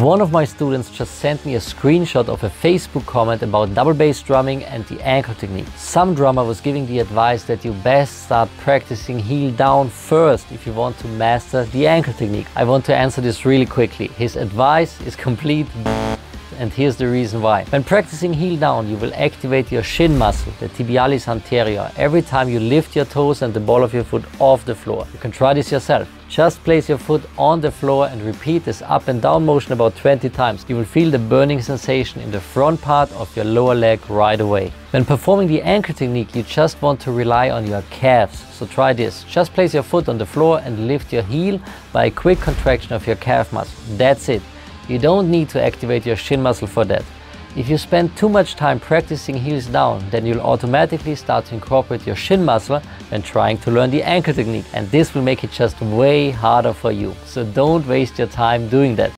One of my students just sent me a screenshot of a Facebook comment about double bass drumming and the ankle technique. Some drummer was giving the advice that you best start practicing heel down first if you want to master the ankle technique. I want to answer this really quickly. His advice is complete and here's the reason why. When practicing heel down, you will activate your shin muscle, the tibialis anterior, every time you lift your toes and the ball of your foot off the floor. You can try this yourself. Just place your foot on the floor and repeat this up and down motion about 20 times. You will feel the burning sensation in the front part of your lower leg right away. When performing the ankle technique, you just want to rely on your calves. So try this. Just place your foot on the floor and lift your heel by a quick contraction of your calf muscle. That's it. You don't need to activate your shin muscle for that. If you spend too much time practicing heels down, then you'll automatically start to incorporate your shin muscle when trying to learn the ankle technique, and this will make it just way harder for you. So don't waste your time doing that.